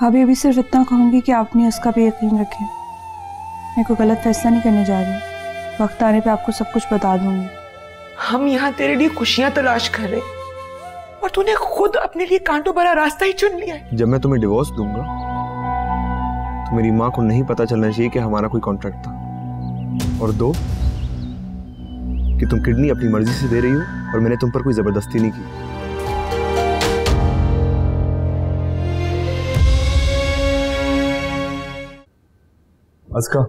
भाभी अभी सिर्फ इतना कहूँगी कि आपने उसका भी यकीन रखें। मैं कोई गलत फैसला नहीं करने जा रही। वक्त आने पे आपको सब कुछ बता दूंगी। हम यहाँ तेरे लिए खुशियाँ तलाश कर रहे हैं और तूने खुद अपने लिए कांटों भरा रास्ता ही चुन लिया है। जब मैं तुम्हें डिवोर्स दूंगा तो मेरी माँ को नहीं पता चलना चाहिए कि हमारा कोई कॉन्ट्रैक्ट था, और दो कि तुम किडनी अपनी मर्जी से दे रही हो और मैंने तुम पर कोई जबरदस्ती नहीं की। अज़का,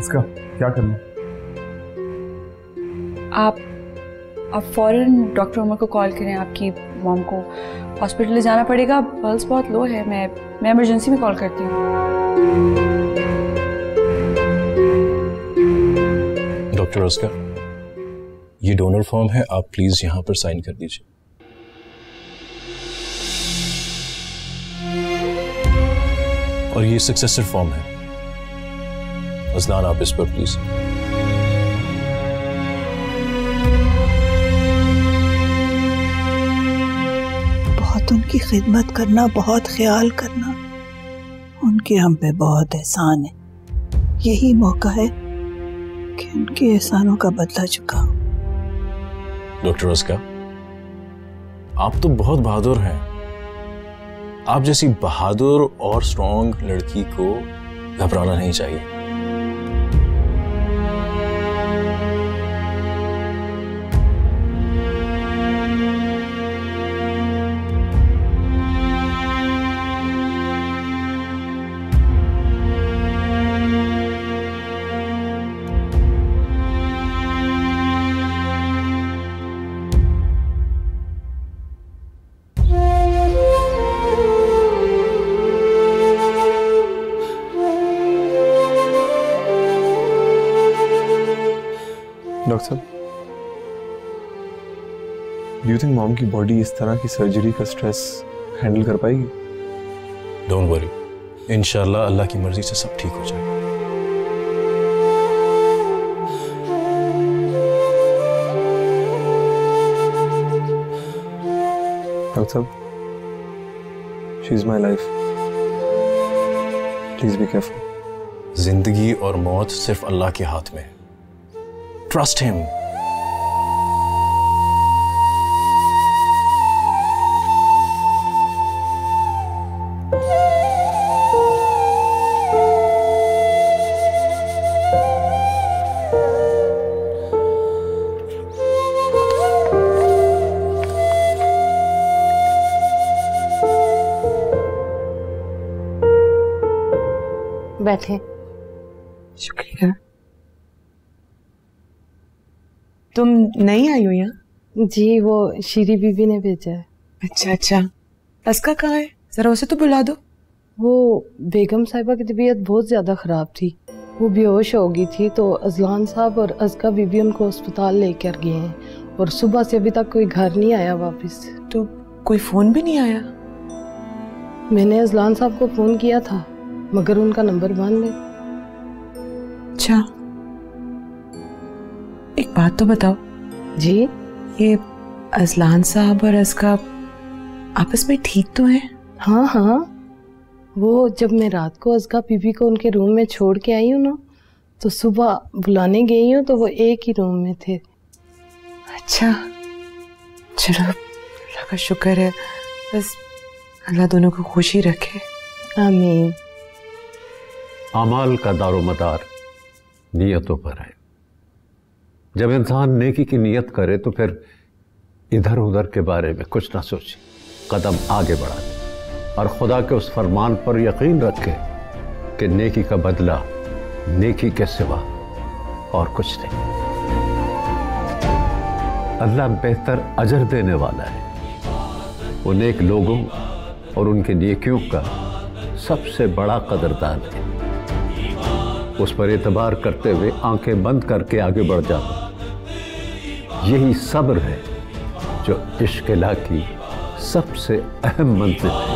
अज़का, क्या करना? आप फौरन डॉक्टर उमर को कॉल करें। आपकी मॉम को हॉस्पिटल ले जाना पड़ेगा। पल्स बहुत लो है। मैं इमरजेंसी में कॉल करती हूँ। डॉक्टर अज़का, ये डोनर फॉर्म है, आप प्लीज़ यहाँ पर साइन कर दीजिए। और ये सक्सेसर फॉर्म है। अज़लान, आप इस पर प्लीज। बहुत उनकी खिदमत करना, बहुत ख्याल करना, उनके हम पे बहुत एहसान है। यही मौका है कि उनके एहसानों का बदला चुकाओ। डॉक्टर अज़का, आप तो बहुत बहादुर हैं। आप जैसी बहादुर और स्ट्रॉन्ग लड़की को घबराना नहीं चाहिए। Do you think mom की बॉडी इस तरह की सर्जरी का स्ट्रेस हैंडल कर पाएगी? Don't worry, इंशाल्लाह अल्लाह की मर्जी से सब ठीक हो जाएगा। डॉक्टर साहब, she is my life, please be careful. जिंदगी और मौत सिर्फ अल्लाह के हाथ में है। Trust him. बैठे। शुक्रिया। तुम नहीं आई हो यहाँ? जी, वो शीरी बीबी ने भेजा है। अच्छा अच्छा। अज़का कहाँ है? जरा उसे तो बुला दो। वो बेगम साहिबा की तबीयत बहुत ज़्यादा ख़राब थी, वो बेहोश हो गई थी, तो अज़लान साहब और अज़का बीबी उनको अस्पताल लेकर गए हैं और सुबह से अभी तक कोई घर नहीं आया वापस। तो कोई फ़ोन भी नहीं आया? मैंने अज़लान साहब को फ़ोन किया था मगर उनका नंबर बंद है। अच्छा, एक बात तो बताओ। जी। ये अज़लान साहब और अज़का आपस में ठीक तो हैं? हाँ हाँ, वो जब मैं रात को अज़का बीबी को उनके रूम में छोड़ के आई हूँ ना, तो सुबह बुलाने गई हूँ तो वो एक ही रूम में थे। अच्छा, चलो अल्लाह का शुक्र है। बस अल्लाह दोनों को खुश ही रखे। आमीन। आमाल का दारो मदार नियतों पर है। जब इंसान नेकी की नियत करे तो फिर इधर उधर के बारे में कुछ ना सोचे, कदम आगे बढ़ा दे और खुदा के उस फरमान पर यकीन रखे कि नेकी का बदला नेकी के सिवा और कुछ नहीं। अल्लाह बेहतर अजर देने वाला है। वो नेक लोगों और उनके नेकियों का सबसे बड़ा कदरदान है। उस पर एतबार करते हुए आंखें बंद करके आगे बढ़ जाओ। यही सब्र है जो इश्क़ इलाही की सबसे अहम मंजिल है।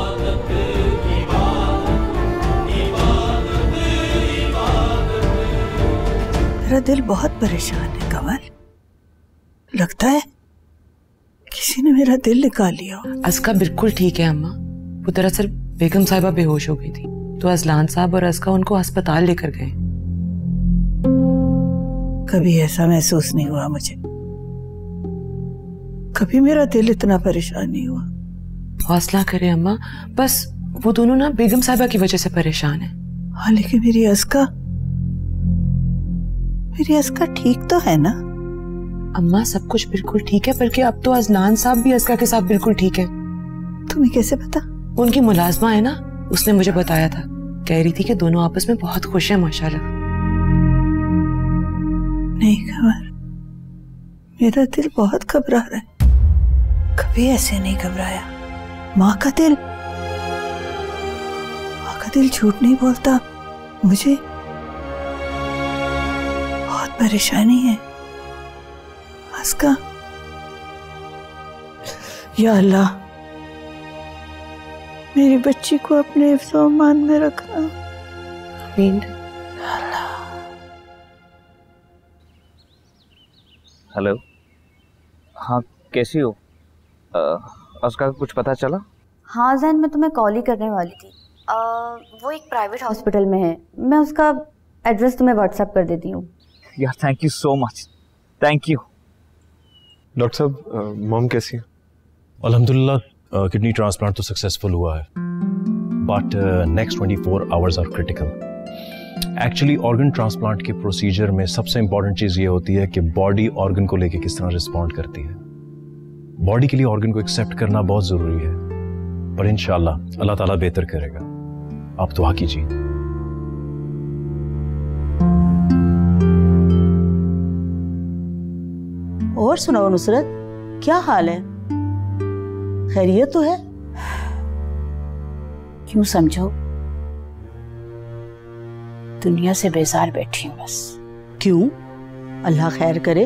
मेरा दिल बहुत परेशान है कंवर, लगता है किसी ने मेरा दिल निकाल लिया। अज़का बिल्कुल ठीक है अम्मा, वो दरअसल बेगम साहिबा बेहोश हो गई थी तो अज़लान साहब और अज़का उनको अस्पताल लेकर गए। कभी ऐसा महसूस नहीं हुआ मुझे, कभी मेरा दिल इतना परेशान नहीं हुआ। हौसला करे अम्मा, बस वो दोनों ना बेगम साहिबा की वजह से परेशान है। हाँ लेकिन मेरी अज़का ठीक तो है ना? अम्मा सब कुछ बिल्कुल ठीक है, बल्कि अब तो अज़लान साहब भी अज़का के साथ बिल्कुल ठीक है। तुम्हें कैसे पता? उनकी मुलाजमा है ना, उसने मुझे बताया था। कह रही थी कि दोनों आपस में बहुत खुश हैं माशाल्लाह। नहीं खबर, मेरा दिल बहुत घबरा रहा है, कभी ऐसे नहीं घबराया। माँ का दिल झूठ नहीं बोलता। मुझे बहुत परेशानी है आस्का। या अल्लाह, मेरी बच्ची को अपने हिफ्ज़ व अमान में रखना। आमीन। हेलो, हाँ कैसी हो? अज़का का कुछ पता चला? हाँ ज़ैन, मैं तुम्हें कॉल ही करने वाली थी। वो एक प्राइवेट हॉस्पिटल में है, मैं उसका एड्रेस तुम्हें व्हाट्सएप कर देती हूँ। यार thank you so much, thank you. Doctor साहब मॉम कैसी है? अल्हम्दुलिल्लाह, किडनी ट्रांसप्लांट तो सक्सेसफुल हुआ है, but next 24 hours are critical. Actually organ transplant के प्रोसीजर में सबसे इंपॉर्टेंट चीज़ ये होती है कि बॉडी ऑर्गन को लेके किस तरह रिस्पॉन्ड करती है। बॉडी के लिए ऑर्गन को एक्सेप्ट करना बहुत ज़रूरी है, पर इंशाल्लाह अल्लाह ताला बेहतर करेगा। आप दुआ कीजिए। और सुनाओ नुसरत, क्या हाल है? खैरियत तो है? क्यों समझो, दुनिया से बेजार बैठी हूँ बस। क्यों? अल्लाह खैर करे।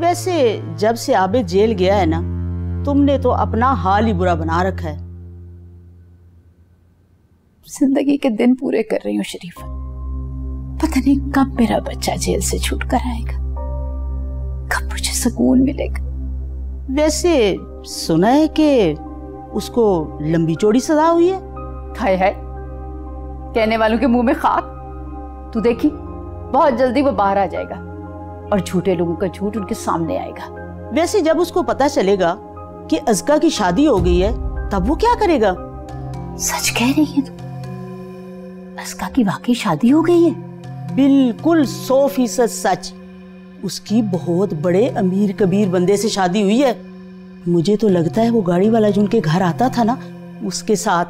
वैसे जब से आबिद जेल गया है ना, तुमने तो अपना हाल ही बुरा बना रखा है। जिंदगी के दिन पूरे कर रही हूँ शरीफा, पता नहीं कब मेरा बच्चा जेल से छूट कर आएगा, कब मुझे सुकून मिलेगा। वैसे सुना है कि उसको लंबी चौड़ी सजा हुई है। हाय हाय, कहने वालों के मुंह में खाक। तू देखी, बहुत जल्दी वो बाहर आ जाएगा और झूठे लोगों का झूठ उनके सामने आएगा। वैसे जब उसको पता चलेगा कि अज़का की शादी हो गई है, तब वो क्या करेगा? सच कह रही है तू, अज़का की वाकई शादी हो गई है? बिल्कुल 100% सच। उसकी बहुत बड़े अमीर कबीर बंदे से शादी हुई है। मुझे तो लगता है वो गाड़ी वाला जो उनके घर आता था ना, उसके साथ।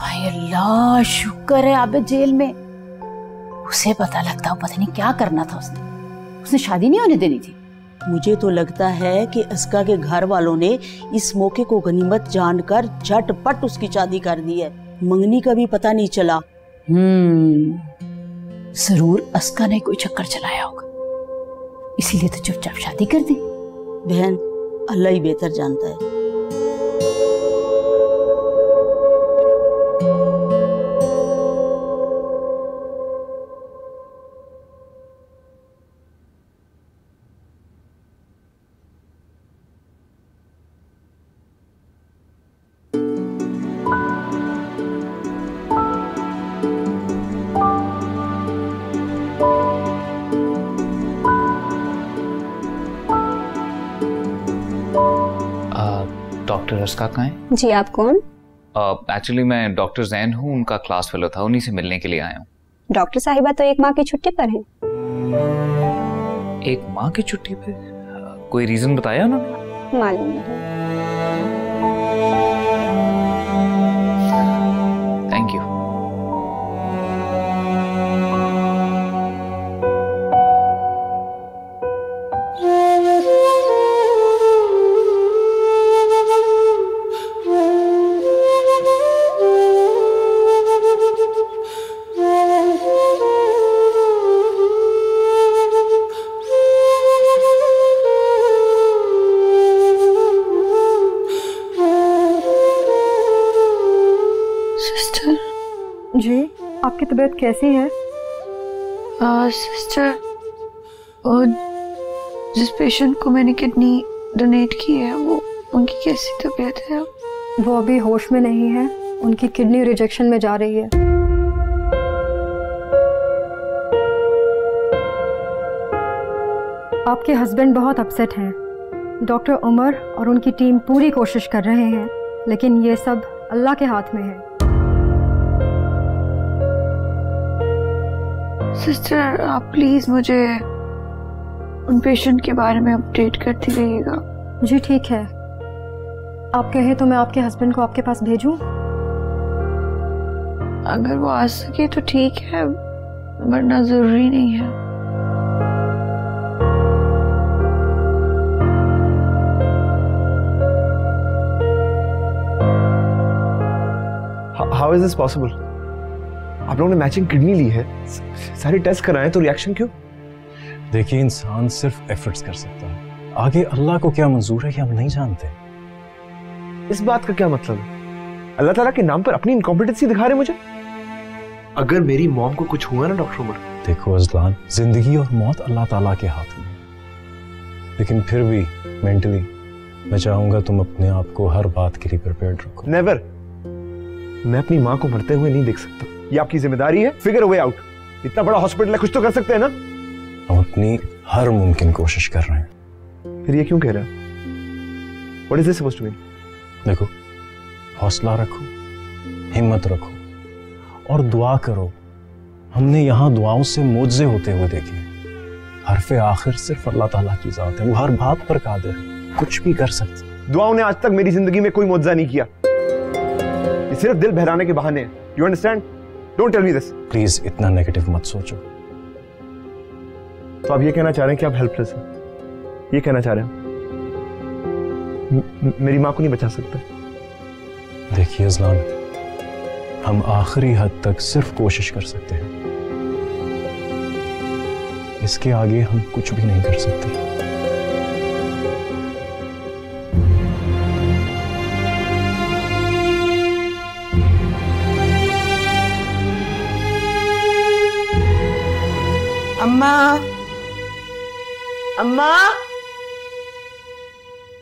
हाय अल्लाह, शुक्र है आबिद जेल में। उसे पता लगता है, पता नहीं क्या करना था उसने शादी नहीं होने देनी थी। मुझे तो लगता है कि अज़का के घर वालों ने इस मौके को गनीमत जानकर झटपट उसकी शादी कर दी है, मंगनी का भी पता नहीं चला। जरूर अज़का ने कोई चक्कर चलाया होगा, इसीलिए तो चुपचाप शादी कर दी। बहन, अल्लाह ही बेहतर जानता है। अज़का कहाँ है? जी आप कौन? एक्चुअली मैं डॉक्टर जैन हूँ, उनका क्लास फेलो था, उन्हीं से मिलने के लिए आया हूँ। डॉक्टर साहिबा तो एक माह की छुट्टी पर हैं। एक माह की छुट्टी पे? कोई रीजन बताया ना? मालूम नहीं। Thank you. आपकी तबीयत कैसी है? सिस्टर, और जिस पेशेंट को मैंने किडनी डोनेट की है, वो उनकी कैसी तबीयत है? वो अभी होश में नहीं है, उनकी किडनी रिजेक्शन में जा रही है। आपके हस्बैंड बहुत अपसेट हैं। डॉक्टर उमर और उनकी टीम पूरी कोशिश कर रहे हैं, लेकिन ये सब अल्लाह के हाथ में है। सिस्टर, आप प्लीज़ मुझे उन पेशेंट के बारे में अपडेट करती रहिएगा। जी ठीक है। आप कहे तो मैं आपके हस्बैंड को आपके पास भेजूं? अगर वो आ सके तो ठीक है, वरना ज़रूरी नहीं है। How is this possible? आप लोगों ने मैचिंग किडनी ली है, सारे टेस्ट कराए तो रिएक्शन क्यों? देखिए, इंसान सिर्फ एफर्ट्स कर सकता है, आगे अल्लाह को क्या मंजूर है कि हम नहीं जानते। इस बात का क्या मतलब है? अल्लाह ताला के नाम पर अपनी इनकॉम्पिटेंसी दिखा रहे मुझे? अगर मेरी मॉम को कुछ हुआ ना डॉक्टर उमर। देखो अज़लान, जिंदगी और मौत अल्लाह ताला के हाथ में, लेकिन फिर भी मेंटली मैं चाहूंगा तुम अपने आप को हर बात के लिए प्रिपेयर्ड रखो। नेवर। मैं अपनी माँ को मरते हुए नहीं देख सकता, ये आपकी जिम्मेदारी है। Figure way out. इतना बड़ा हॉस्पिटल है, कुछ तो कर सकते हैं ना। हम अपनी हर मुमकिन कोशिश कर रहे हैं। फिर ये क्यों कह रहा है? What is this supposed to mean? देखो, हौसला रखो, हिम्मत रखो और दुआ करो। हमने यहाँ दुआओं से मोज़े होते हुए देखे हैं। हरफ़े आखिर सिर्फ अल्लाह ताला की ज़ात है, वो हर बात पर कादिर है, कुछ भी कर सकते हैं। दुआओं ने आज तक मेरी जिंदगी में कोई मोज़ा नहीं किया, सिर्फ दिल बहलाने के बहाने हैं। You understand? Don't tell me this. Please, इतना नेगेटिव मत सोचो। तो आप ये कहना चाह रहे हैं कि आप हेल्पलेस हैं? ये कहना चाह रहे हैं मेरी माँ को नहीं बचा सकता? देखिए अज़लान, हम आखिरी हद तक सिर्फ कोशिश कर सकते हैं, इसके आगे हम कुछ भी नहीं कर सकते। अम्मा, अम्मा,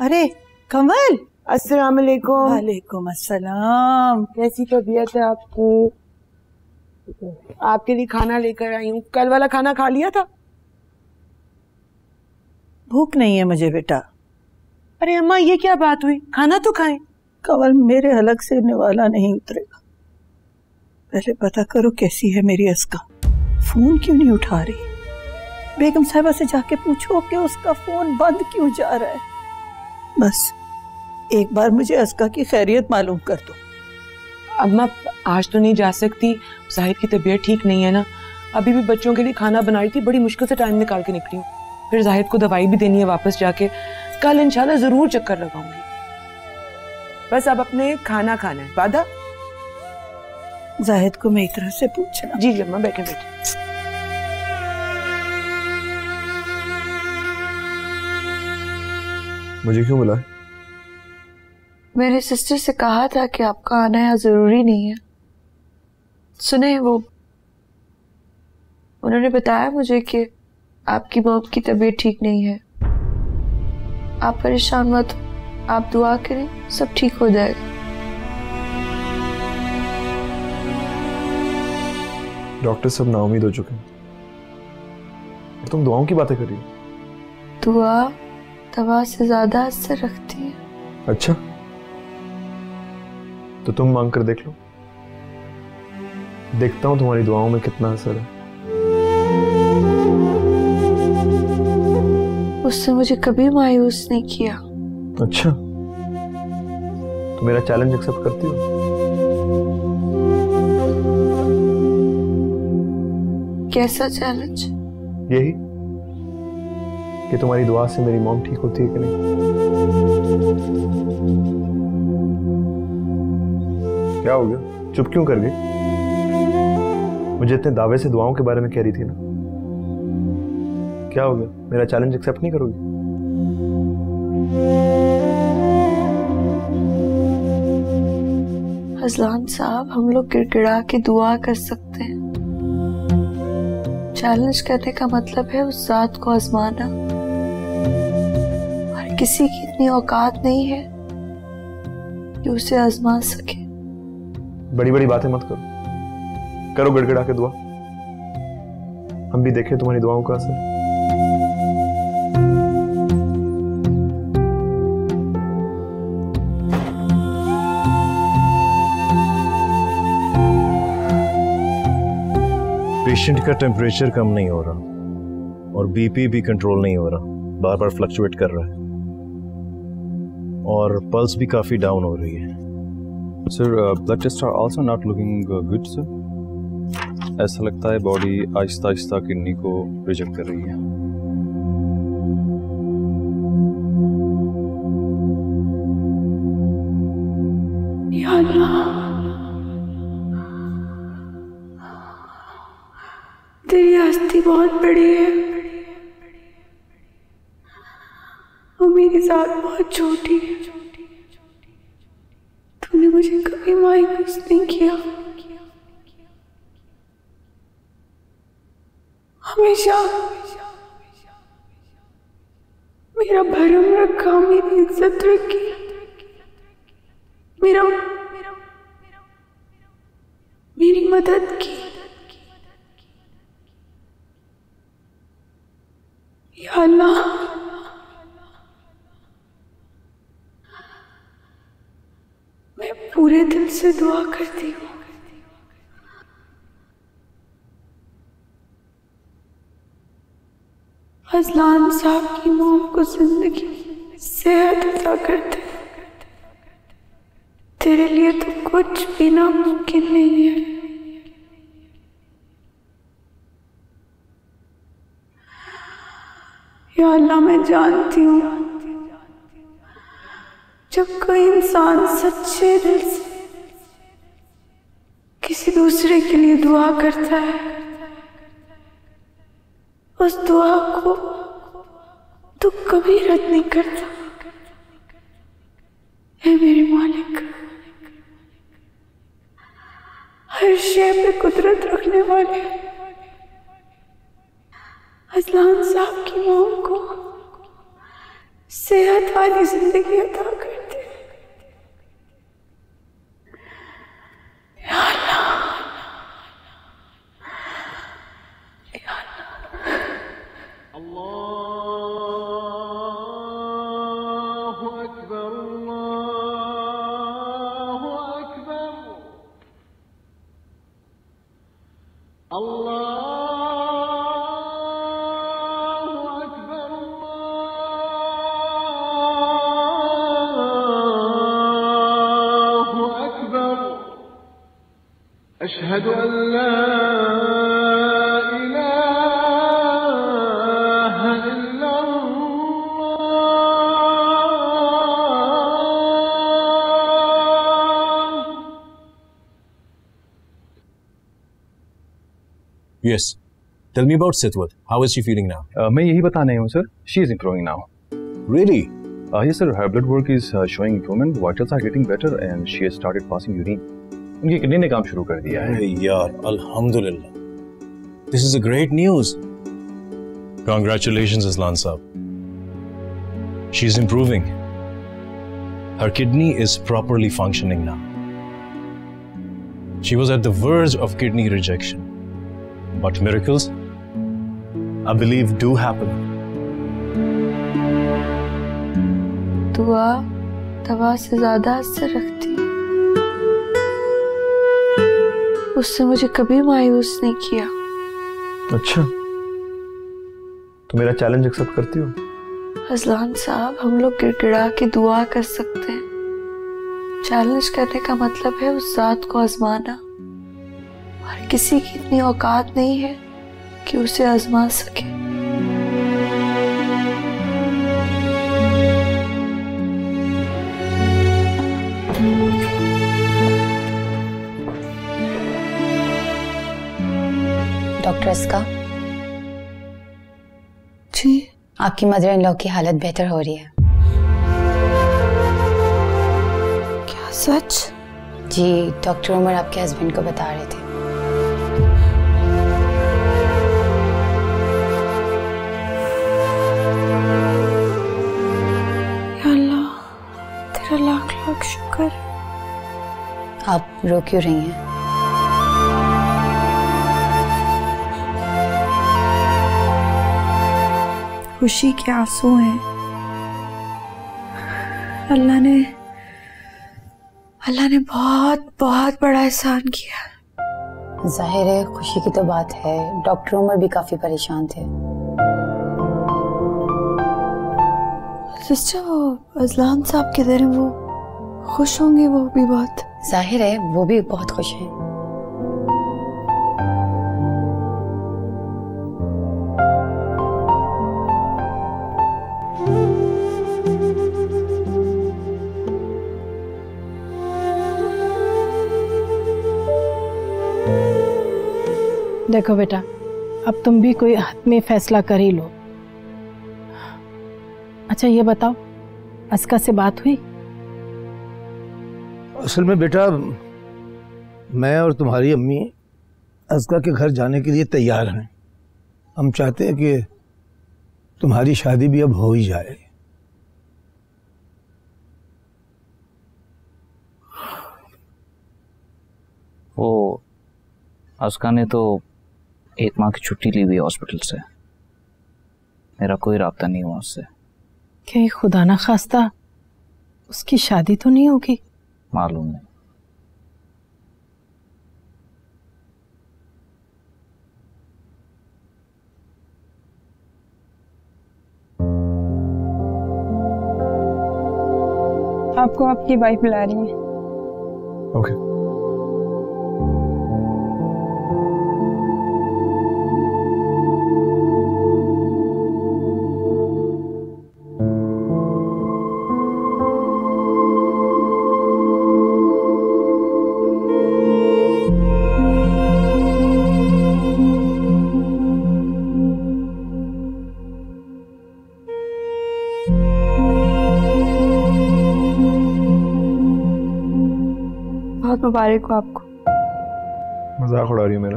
अरे कमल, अस्सलाम वालेकुम। वालेकुम अस्सलाम। कैसी तबीयत है आपकी? आपके लिए खाना लेकर आई हूँ। कल वाला खाना खा लिया था? भूख नहीं है मुझे बेटा। अरे अम्मा, ये क्या बात हुई? खाना तो खाएं। कमल, मेरे हलक से निवाला नहीं उतरेगा। पहले पता करो कैसी है मेरी अस्का। फोन क्यों नहीं उठा रही? बेगम साहिबा से जाके पूछो कि उसका फोन बंद क्यों जा रहा है। बस एक बार मुझे अज़का की खैरियत मालूम कर दो। अम्मा, आज तो नहीं जा सकती, साहिब की तबीयत ठीक नहीं है ना। अभी भी बच्चों के लिए खाना बना रही थी, बड़ी मुश्किल से टाइम निकाल के निकली हूँ। फिर जाहिद को दवाई भी देनी है वापस जाके। कल इंशाल्लाह जरूर चक्कर लगाऊंगी। बस अब अपने खाना खाना है, वादा? जाहिद को मैं एक तरह से पूछना। जी अम्मा, बैठे बैठे। मुझे क्यों बुलाया? मेरे सिस्टर से कहा था कि आपका आना यहाँ जरूरी नहीं है। सुने, वो उन्होंने बताया मुझे कि आपकी मॉम की तबीयत ठीक नहीं है। आप परेशान मत हो, आप दुआ करें, सब ठीक हो जाएगा। डॉक्टर सब नाउमीद हो चुके हैं और तुम दुआओं की बातें कर रही हो। दुआ दवा से ज्यादा असर रखती है। अच्छा, तो तुम मांग कर देख लो, देखता हूं तुम्हारी दुआओं में कितना असर है। उससे मुझे कभी मायूस नहीं किया। अच्छा, तो मेरा चैलेंज एक्सेप्ट करती हो? कैसा चैलेंज? यही कि तुम्हारी दुआ से मेरी मॉम ठीक होती है कि नहीं। क्या हो गया, चुप क्यों कर गई? मुझे इतने दावे से दुआओं के बारे में कह रही थी ना। क्या हो गया, मेरा चैलेंज एक्सेप्ट नहीं करोगी? अज़लान साहब, हम लोग गिड़गिड़ा के दुआ कर सकते हैं। चैलेंज करने का मतलब है उस जात को आजमाना, और किसी की इतनी औकात नहीं है कि उसे आजमा सके। बड़ी बड़ी बातें मत करो, करो गड़गड़ा के दुआ, हम भी देखें तुम्हारी दुआओं का असर। पेशेंट का टेम्परेचर कम नहीं हो रहा और बीपी भी कंट्रोल नहीं हो रहा, बार बार फ्लक्चुएट कर रहा है और पल्स भी काफ़ी डाउन हो रही है। Sir blood test are also not looking good sir, ऐसा लगता है बॉडी आहिस्ता आहिस्ता किडनी को रिजेक्ट कर रही है। तेरी हस्ती बहुत बड़ी है, वो मेरी साथ बहुत छोटी है। तुमने मुझे कभी मायूस नहीं किया, हमेशा मेरा भरम रखा, मेरी इज्जत रखी, मेरी मदद की। अल्लाह मैं पूरे दिल से दुआ करती हूँ अज़लान साहब की मौत को जिंदगी सेहत अदा करते, तेरे लिए तो कुछ भी नामुमकिन नहीं है। या अल्लाह मैं जानती हूँ जब कोई इंसान सच्चे दिल से किसी दूसरे के लिए दुआ करता है, उस दुआ को तो कभी रद्द नहीं करता। हे मेरे मालिक, हर शय पे कुदरत रखने वाले अज़लान साहब की मौम को सेहत वाली जिंदगी अदा करते। या अल्लाह, या अल्लाह, अल्लाहु अकबर, अल्लाहु अकबर, अल्लाह أشهد أن لا إله إلا الله. Yes, tell me about Sitwat. How is she feeling now? मैं यही बताने हूँ sir. She is improving now. Really? Yes sir. Her blood work is showing improvement. Vitals are getting better, and she has started passing urine. उनकी kidney ने काम शुरू कर दिया है यार, अल्हम्दुलिल्लाह। This is a great news. Congratulations Azlan साहब, she is improving, her kidney is properly functioning now. She was at the verge of kidney rejection but miracles I believe do happen. दुआ दवा से ज्यादा असर रखती, उससे मुझे कभी मायूस नहीं किया। अच्छा, तो मेरा चैलेंज एक्सेप्ट करती हो? अज़लान साहब, हम लोग गिड़गिड़ा के दुआ कर सकते हैं, चैलेंज करने का मतलब है उस जात को आजमाना, और किसी की इतनी औकात नहीं है कि उसे आजमा सके। डॉक्टर अस्का जी, आपकी मदर इन लॉ की हालत बेहतर हो रही है। क्या सच? जी, डॉक्टर उमर आपके हस्बैंड को बता रहे थे। अल्लाह तेरा लाख लाख शुक्र। आप रो क्यों रही हैं? खुशी के आंसू हैं। अल्लाह ने बहुत बहुत बड़ा एहसान किया। जाहिर है खुशी की तो बात है, डॉक्टर उमर भी काफी परेशान थे। सिस्टर वो अज़लान साहब किधर हैं? वो खुश होंगे? वो भी बहुत, जाहिर है वो भी बहुत खुश हैं। देखो बेटा, अब तुम भी कोई आत्मी फैसला कर ही लो। अच्छा ये बताओ, अज़का से बात हुई? असल में बेटा, मैं और तुम्हारी अम्मी अज़का के घर जाने के लिए तैयार हैं। हम चाहते हैं कि तुम्हारी शादी भी अब हो ही जाए। वो अज़का ने तो 1 माह की छुट्टी ली हुई हॉस्पिटल से। मेरा कोई राब्ता नहीं हुआ उससे। क्या खुदा ना खास्ता उसकी शादी तो नहीं होगी? मालूम नहीं। आपको आपकी वाइफ बुला रही है। ओके। मुबारक हो आपको। मजाक उड़ा रही है मेरा?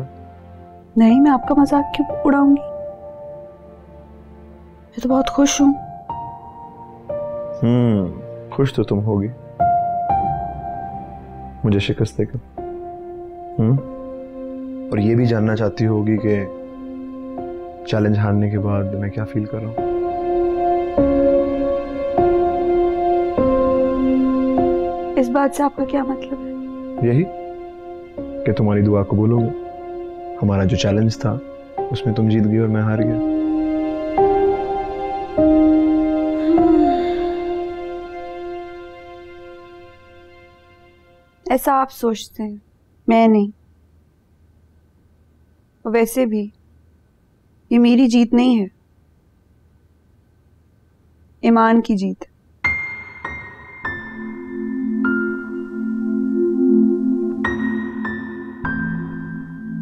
नहीं, मैं आपका मजाक क्यों उड़ाऊंगी? मैं तो बहुत खुश हूँ। खुश तो तुम होगी मुझे शिकस्त देकर। और ये भी जानना चाहती होगी कि चैलेंज हारने के बाद मैं क्या फील कर रहा हूँ। इस बात से आपका क्या मतलब है? यही कि तुम्हारी दुआ कबूल हो गई। हमारा जो चैलेंज था उसमें तुम जीत गई और मैं हार गया। ऐसा आप सोचते हैं, मैं नहीं। और वैसे भी ये मेरी जीत नहीं है, ईमान की जीत।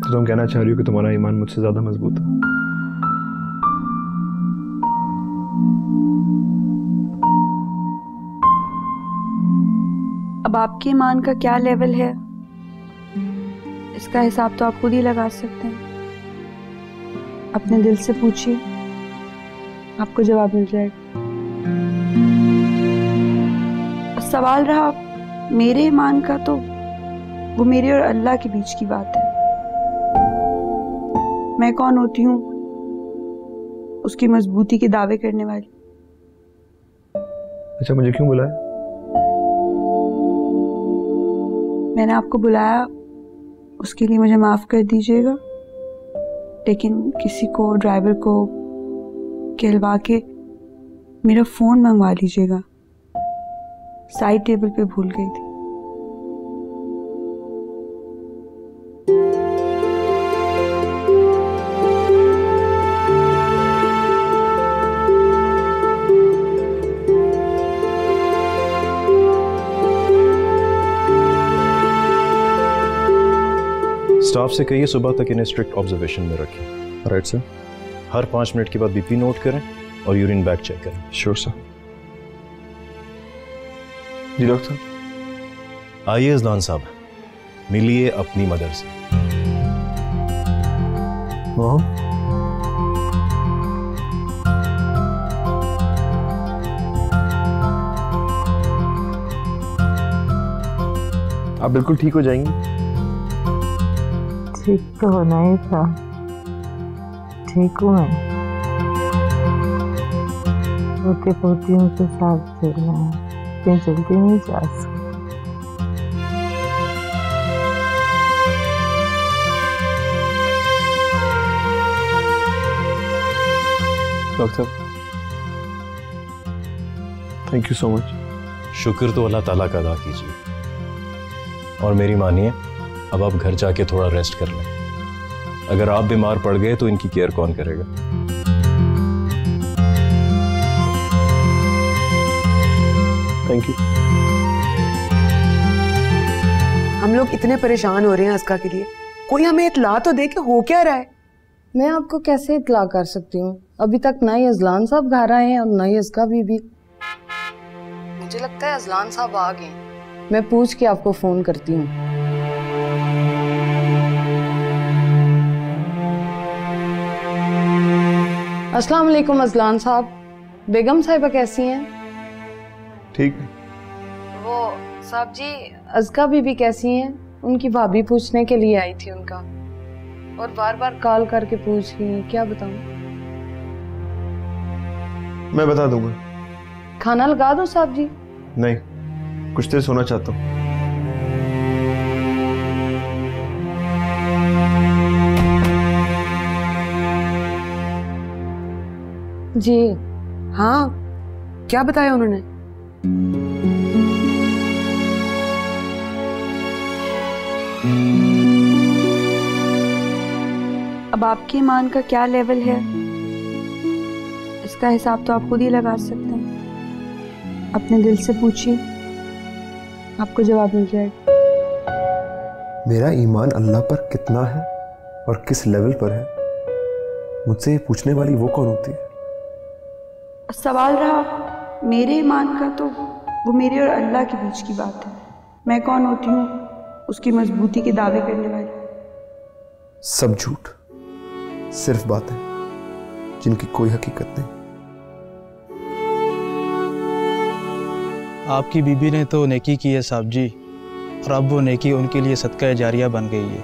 तो तुम कहना चाह रही हो कि तुम्हारा ईमान मुझसे ज्यादा मजबूत है? अब आपके ईमान का क्या लेवल है, इसका हिसाब तो आप खुद ही लगा सकते हैं। अपने दिल से पूछिए, आपको जवाब मिल जाएगा। सवाल रहा मेरे ईमान का, तो वो मेरे और अल्लाह के बीच की बात है। मैं कौन होती हूँ उसकी मजबूती के दावे करने वाली? अच्छा, मुझे क्यों बुलाया? मैंने आपको बुलाया उसके लिए मुझे माफ कर दीजिएगा, लेकिन किसी को, ड्राइवर को कहलवा के मेरा फोन मंगवा लीजिएगा। साइड टेबल पे भूल गई थी। स्टाफ से कहिए सुबह तक इन्हें स्ट्रिक्ट ऑब्जर्वेशन में रखें। Right sir. हर 5 मिनट के बाद बीपी नोट करें और यूरिन बैग चेक करें। Sure sir. जी डॉक्टर साहब। आइए अज़लान साहब, मिलिए अपनी मदर से। वाह, आप बिल्कुल ठीक हो जाएंगी। ठीक तो होना ही था, ठीक हूँ मैं। पोते पोतियों के साथ खेलना है, कहीं जल्दी नहीं जा सकती। Doctor thank you so much. शुक्र तो अल्लाह ताला का अदा कीजिए, और मेरी मानिए अब आप घर जाके थोड़ा रेस्ट कर लें। अगर आप बीमार पड़ गए तो इनकी केयर कौन करेगा। Thank you. हम लोग इतने परेशान हो रहे हैं अज़का के लिए, कोई हमें इतला तो दे कि हो क्या रहा है। मैं आपको कैसे इतला कर सकती हूँ, अभी तक ना ही अज़लान साहब घर आए हैं और ना ही अज़का बीबी। मुझे लगता है अज़लान साहब आ गए, मैं पूछ के आपको फोन करती हूँ। अस्सलाम वालेकुम अज़लान साहब, बेगम साहिबा कैसी हैं? ठीक। वो साहब जी अज़का बीबी कैसी हैं? उनकी भाभी पूछने के लिए आई थी उनका, और बार बार कॉल करके पूछ रही है, क्या बताऊं? मैं बता दूंगा। खाना लगा दो साहब जी। नहीं, कुछ देर सोना चाहता हूँ। जी हाँ, क्या बताया उन्होंने? अब आपके ईमान का क्या लेवल है, इसका हिसाब तो आप खुद ही लगा सकते हैं। अपने दिल से पूछिए, आपको जवाब मिल जाएगा। मेरा ईमान अल्लाह पर कितना है और किस लेवल पर है, मुझसे ये पूछने वाली वो कौन होती है? सवाल रहा मेरे ईमान का, तो वो मेरे और अल्लाह के बीच की बात है। मैं कौन होती हूँ उसकी मजबूती के दावे करने वाली? सब झूठ, सिर्फ बातें जिनकी कोई हकीकत नहीं। आपकी बीबी ने तो नेकी की है साहब जी, और अब वो नेकी उनके लिए सदका जारिया बन गई है।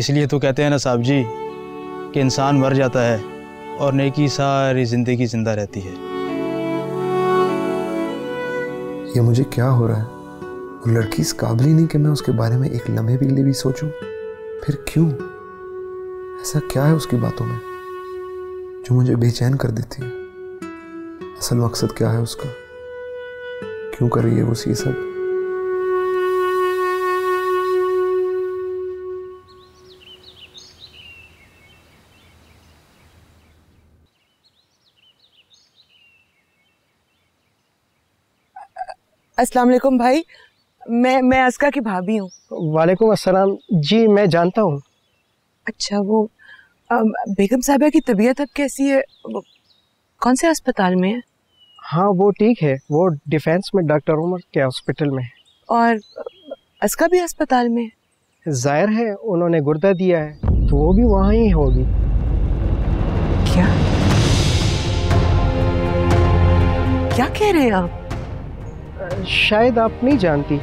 इसलिए तो कहते हैं ना साहब जी कि इंसान मर जाता है और नेकी सारी जिंदगी जिंदा रहती है। ये मुझे क्या हो रहा है? वो लड़की इस काबिल ही नहीं कि मैं उसके बारे में एक लम्हे के लिए भी सोचूं। फिर क्यों? ऐसा क्या है उसकी बातों में जो मुझे बेचैन कर देती है? असल मकसद क्या है उसका? क्यों कर रही है वो ये सब? अस्सलाम वालेकुम भाई, मैं अज़का की भाभी हूँ। वालेकुम अस्सलाम जी, मैं जानता हूँ। अच्छा वो बेगम साहिबा की तबीयत अब कैसी है? कौन से अस्पताल में है? हाँ वो ठीक है, वो डिफेंस में डॉक्टर उमर के हॉस्पिटल में है। और अज़का भी अस्पताल में है? जाहिर है उन्होंने गुर्दा दिया है तो वो भी वहाँ ही होगी। क्या क्या कह रहे हैं आप? शायद आप नहीं जानती,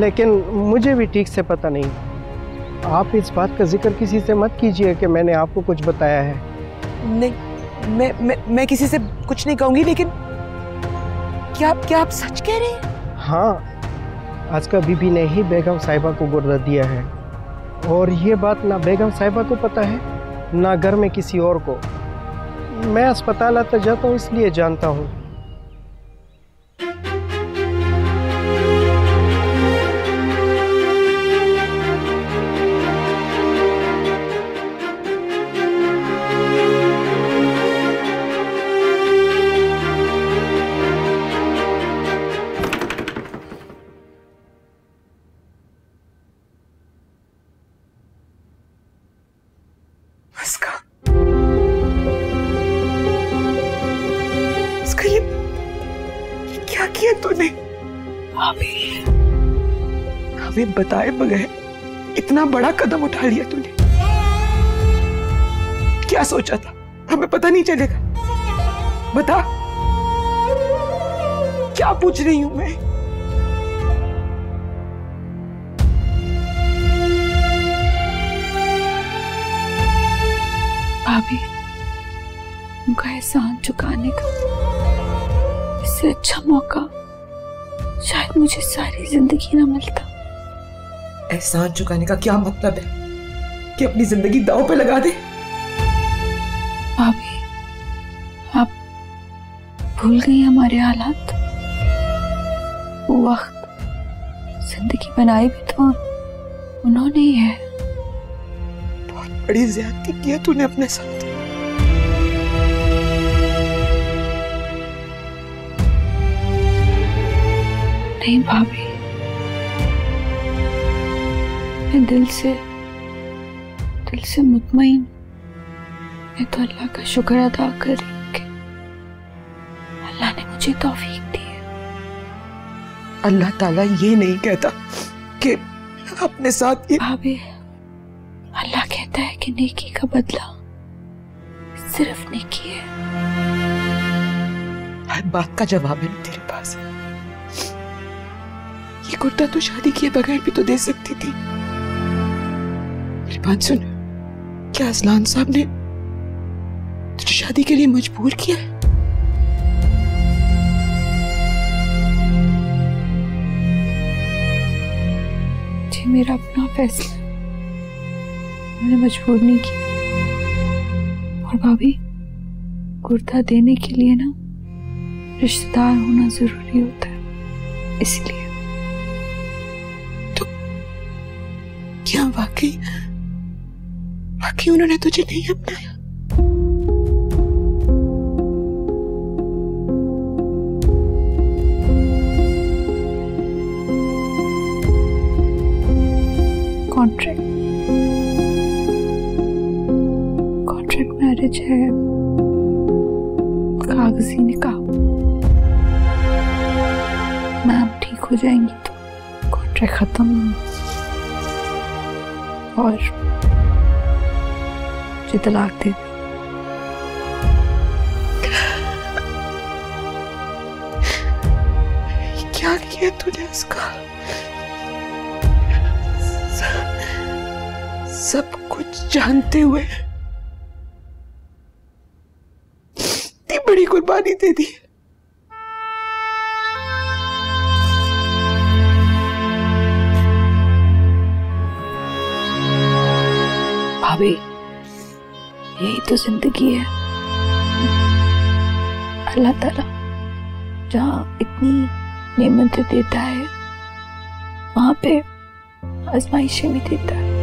लेकिन मुझे भी ठीक से पता नहीं। आप इस बात का जिक्र किसी से मत कीजिए कि मैंने आपको कुछ बताया है। नहीं, मैं किसी से कुछ नहीं कहूँगी, लेकिन क्या आप सच कह रहे हैं? हाँ, अज़का बीबी ने ही बेगम साहिबा को गुर्दा दिया है, और ये बात ना बेगम साहिबा को पता है ना घर में किसी और को। मैं अस्पताल आता जाता हूँ इसलिए जानता हूँ। बताए बगैर इतना बड़ा कदम उठा लिया तूने, क्या सोचा था हमें पता नहीं चलेगा? बता क्या पूछ रही हूं मैं? भाभी, उनका एहसान चुकाने का इससे अच्छा मौका शायद मुझे सारी जिंदगी ना मिलता। एहसान चुकाने का क्या मतलब है कि अपनी जिंदगी दांव पे लगा दे? भाभी, आप भूल गई हमारे हालात। वो वक्त जिंदगी बनाई भी तो उन्होंने ही है। बहुत बड़ी ज्यादती की है तूने अपने साथ। नहीं भाभी, मैं दिल से मुतमईन। मैं तो अल्लाह का शुक्र अदा कर रही कि अल्लाह ने मुझे तौफीक दी है। अल्लाह ताला ये नहीं कहता कि अपने साथ ये। भाभी, अल्लाह कहता है कि नेकी का बदला सिर्फ नेकी है। हर बात का जवाब है तेरे पास। ये कुर्ता तो शादी किए बगैर भी तो दे सकती थी। मेरी बात सुन, क्या अज़लान साहब ने तुझे शादी के लिए मजबूर किया है? जी, मेरा अपना फैसला, मैंने मजबूर नहीं किया। और भाभी, कुर्ता देने के लिए ना रिश्तेदार होना जरूरी होता है, इसलिए। क्या वाकई उन्होंने तुझे नहीं अपनाया? कॉन्ट्रैक्ट मैरिज है, कागजी निकाह। मैम ठीक हो जाएंगी तो कॉन्ट्रैक्ट खत्म और मुझे तलाक दे। क्या किया तूने उसका? सब कुछ जानते हुए इतनी बड़ी कुर्बानी दे दी। भाभी, यही तो जिंदगी है। अल्लाह ताला जहाँ इतनी नेमतें देता है वहां पे आजमाइशें भी देता है।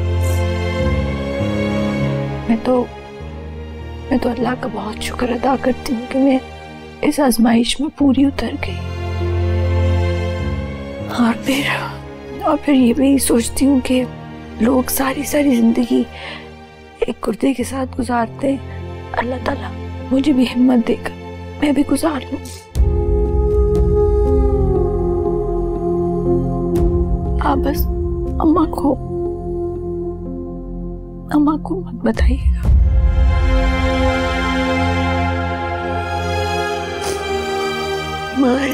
मैं तो अल्लाह का बहुत शुक्र अदा करती हूँ कि मैं इस आजमाइश में पूरी उतर गई। और फिर ये भी सोचती हूँ कि लोग सारी जिंदगी एक कुर्ते के साथ गुजारते हैं। अल्लाह ताला मुझे भी हिम्मत देगा, मैं भी गुजार लूं। आप बस अम्मा को मत बताइएगा। मैं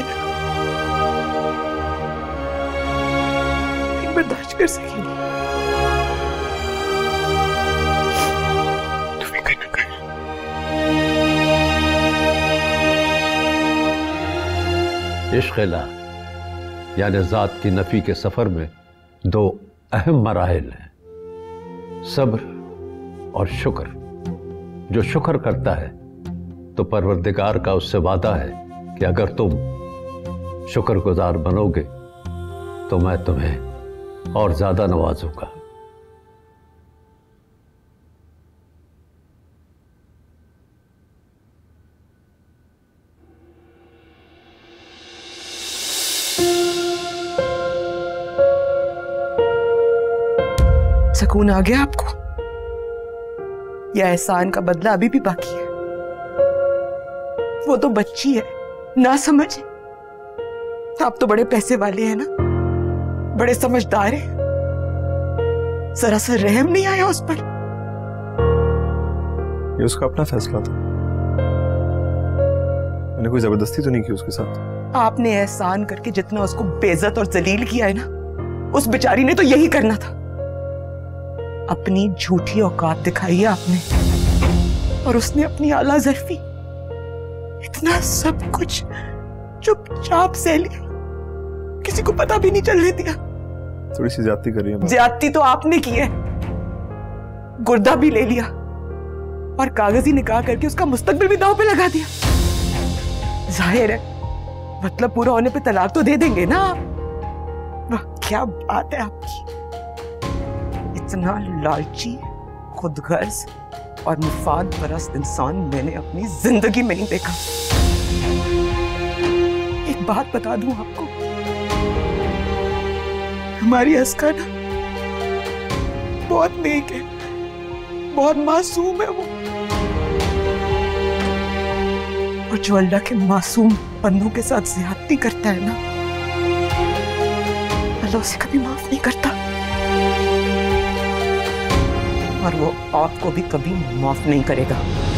बर्दाश्त कर सकेंगी। इश्क़-ए-ला यानी ज़ात की नफ़ी के सफ़र में दो अहम मराहिल हैं, सब्र और शुक्र। जो शुक्र करता है तो परवरदिगार का उससे वादा है कि अगर तुम शुक्रगुजार बनोगे तो मैं तुम्हें और ज़्यादा नवाजूंगा। सुकून आ गया आपको? यह एहसान का बदला अभी भी बाकी है। वो तो बच्ची है, ना समझ। आप तो बड़े पैसे वाले हैं ना, बड़े समझदार हैं। जरा सा रहम नहीं आया उस पर? ये उसका अपना फैसला था, मैंने कोई जबरदस्ती तो नहीं की उसके साथ। आपने एहसान करके जितना उसको बेइज्जत और जलील किया है ना, उस बेचारी ने तो यही करना था। अपनी झूठी औकात दिखाई है आपने। और उसने अपनी आला ज़रफ़ी, इतना सब कुछ चुपचाप सह लिया, किसी को पता भी नहीं चलने दिया। थोड़ी सी ज्यादती करी है। ज्यादती तो आपने की है, गुर्दा भी ले लिया और कागजी निकाह करके उसका मुस्तकबिल भी दांव पे लगा दिया। जाहिर है मतलब पूरा होने पे तलाक तो दे देंगे ना। वाह क्या बात है आपकी, इतना लालची, खुदगर्ज और मुफाद परस्त इंसान मैंने अपनी जिंदगी में नहीं देखा। एक बात बता दूं आपको, हमारी अस्का ना बहुत नेक है, बहुत मासूम है वो, और जो अल्लाह के मासूम बंदों के साथ ज्यादती करता है ना, अल्लाह उसे कभी माफ नहीं करता, और वो आपको भी कभी माफ नहीं करेगा।